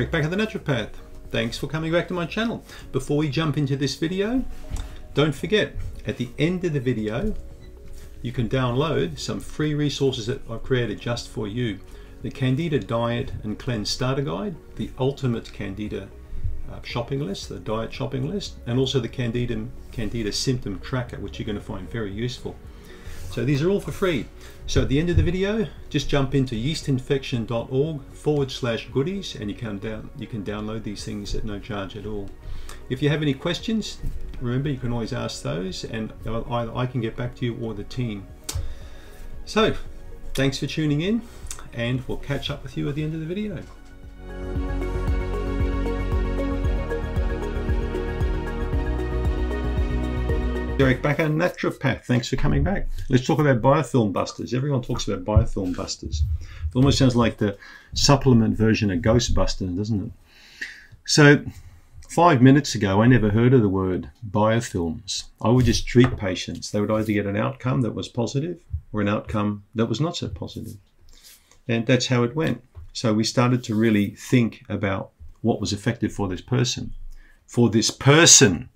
Eric Bakker the naturopath. Thanks for coming back to my channel. Before we jump into this video, don't forget, at the end of the video, you can download some free resources that I've created just for you. The Candida Diet and Cleanse Starter Guide, the Ultimate Candida Shopping List, the Diet Shopping List, and also the Candida Symptom Tracker, which you're going to find very useful. So these are all for free. So at the end of the video, just jump into yeastinfection.org/goodies and you can download these things at no charge at all. If you have any questions, remember you can always ask those and either I can get back to you or the team. So thanks for tuning in, and we'll catch up with you at the end of the video. Eric Bakker, naturopath. Thanks for coming back. Let's talk about biofilm busters. Everyone talks about biofilm busters. It almost sounds like the supplement version of Ghostbusters, doesn't it? So 5 minutes ago, I never heard of the word biofilms. I would just treat patients. They would either get an outcome that was positive or an outcome that was not so positive. And that's how it went. So we started to really think about what was effective for this person.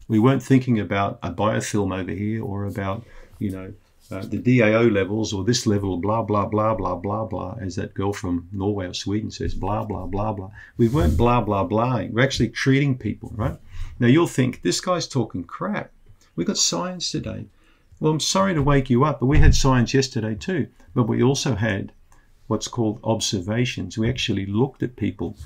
We weren't thinking about a biofilm over here or about, you know, the DAO levels or this level, blah, blah, blah, blah, blah, blah, as that girl from Norway or Sweden says, blah, blah, blah, blah. We weren't blah, blah, blahing. We're actually treating people, right? Now you'll think, this guy's talking crap. We've got science today. Well, I'm sorry to wake you up, but we had science yesterday too. But we also had what's called observations. We actually looked at people.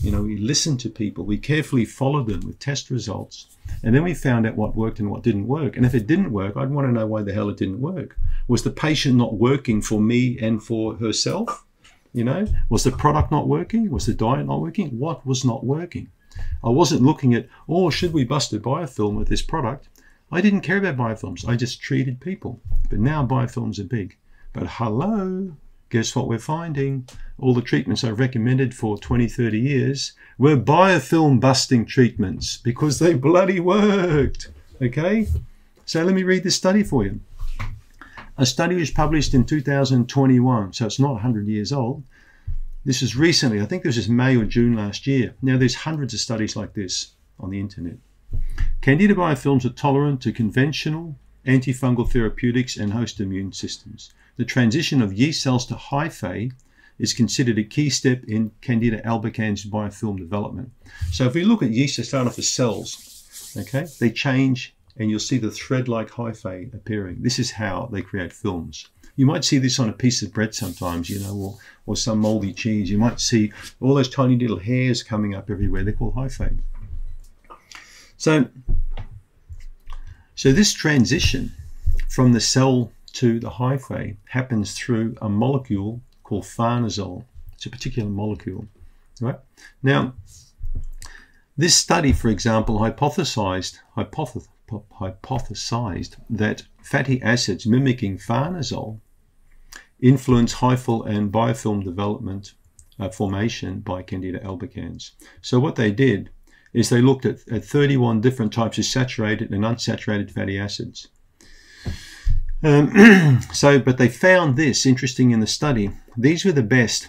You know, we listened to people, we carefully followed them with test results, and then we found out what worked and what didn't work. And if it didn't work, I'd want to know why the hell it didn't work. Was the patient not working for me and for herself? You know, was the product not working? Was the diet not working? What was not working? I wasn't looking at, oh, should we bust a biofilm with this product? I didn't care about biofilms. I just treated people. But now biofilms are big. But hello, guess what we're finding? All the treatments I've recommended for 20, 30 years were biofilm busting treatments because they bloody worked, okay? So let me read this study for you. A study was published in 2021, so it's not 100 years old. This is recently, I think this is May or June last year. Now there's hundreds of studies like this on the internet. Candida biofilms are tolerant to conventional antifungal therapeutics and host immune systems. The transition of yeast cells to hyphae is considered a key step in Candida albicans biofilm development. So if we look at yeast, they start off as cells, okay? They change and you'll see the thread-like hyphae appearing. This is how they create films. You might see this on a piece of bread sometimes, you know, or some moldy cheese. You might see all those tiny little hairs coming up everywhere. They're called hyphae. So this transition from the cell to the hyphae happens through a molecule called farnesol. It's a particular molecule, right? Now, this study, for example, hypothesized that fatty acids mimicking farnesol influence hyphal and biofilm development formation by Candida albicans. So what they did is they looked at 31 different types of saturated and unsaturated fatty acids. But they found this interesting in the study. These were the best: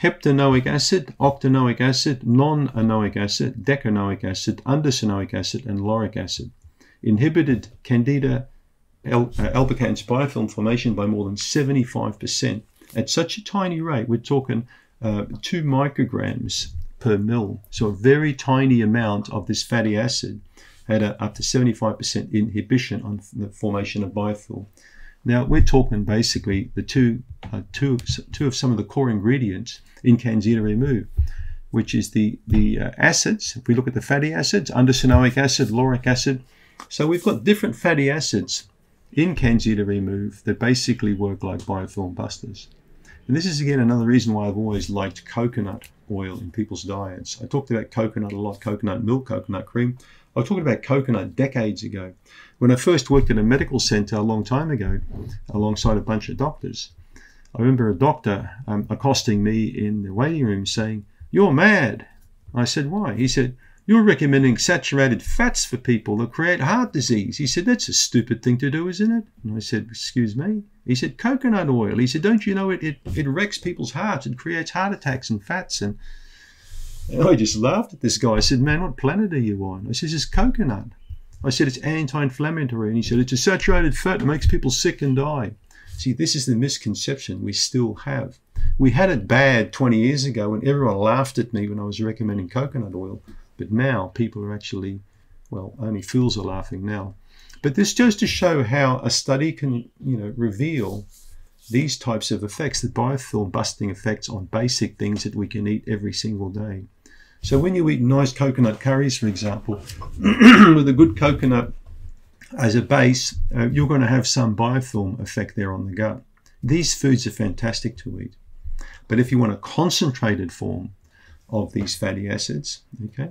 heptanoic acid, octanoic acid, nonanoic acid, decanoic acid, undecenoic acid, and lauric acid. Inhibited Candida albicans biofilm formation by more than 75%. At such a tiny rate, we're talking 2 micrograms per mil. So a very tiny amount of this fatty acid had up to 75% inhibition on the formation of biofilm. Now we're talking basically the two of some of the core ingredients in CanXida Remove, which is the acids. If we look at the fatty acids, undecenoic acid, lauric acid. So we've got different fatty acids in CanXida Remove that basically work like biofilm busters. And this is again another reason why I've always liked coconut oil in people's diets. I talked about coconut a lot, coconut milk, coconut cream. I was talking about coconut decades ago. When I first worked in a medical center a long time ago, alongside a bunch of doctors, I remember a doctor accosting me in the waiting room saying, "You're mad." I said, "Why?" He said, "You're recommending saturated fats for people that create heart disease." He said, "That's a stupid thing to do, isn't it?" And I said, "Excuse me?" He said, "Coconut oil." He said, "Don't you know it wrecks people's hearts. It creates heart attacks and fats." And And I just laughed at this guy. I said, man, what planet are you on? I said, it's coconut. I said, it's anti-inflammatory. And he said, it's a saturated fat that makes people sick and die. See, this is the misconception we still have. We had it bad 20 years ago and everyone laughed at me when I was recommending coconut oil. But now people are actually, well, only fools are laughing now. But this goes to show how a study can, reveal these types of effects, the biofilm busting effects on basic things that we can eat every single day. So when you eat nice coconut curries, for example, with a good coconut as a base, you're going to have some biofilm effect there on the gut. These foods are fantastic to eat. But if you want a concentrated form of these fatty acids, okay,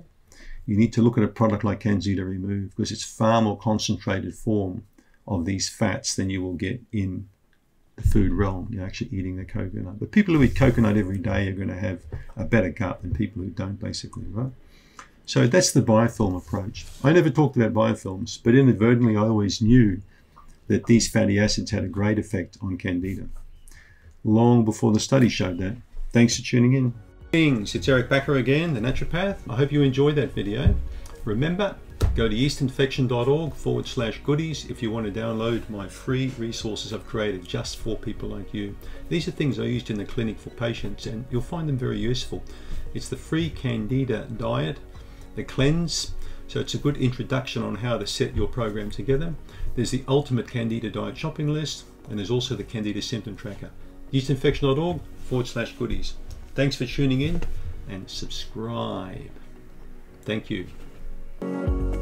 you need to look at a product like CanXida Remove, because it's far more concentrated form of these fats than you will get in the food realm. You're actually eating the coconut. But people who eat coconut every day are going to have a better gut than people who don't, basically, right? So that's the biofilm approach. I never talked about biofilms, but inadvertently I always knew that these fatty acids had a great effect on Candida, long before the study showed that. Thanks for tuning in. It's Eric Bakker again, the naturopath. I hope you enjoyed that video. Remember, go to yeastinfection.org/goodies if you want to download my free resources I've created just for people like you. These are things I used in the clinic for patients, and you'll find them very useful. It's the free Candida diet, the cleanse, so it's a good introduction on how to set your program together. There's the ultimate Candida diet shopping list, and there's also the Candida symptom tracker. yeastinfection.org/goodies. Thanks for tuning in and subscribe. Thank you.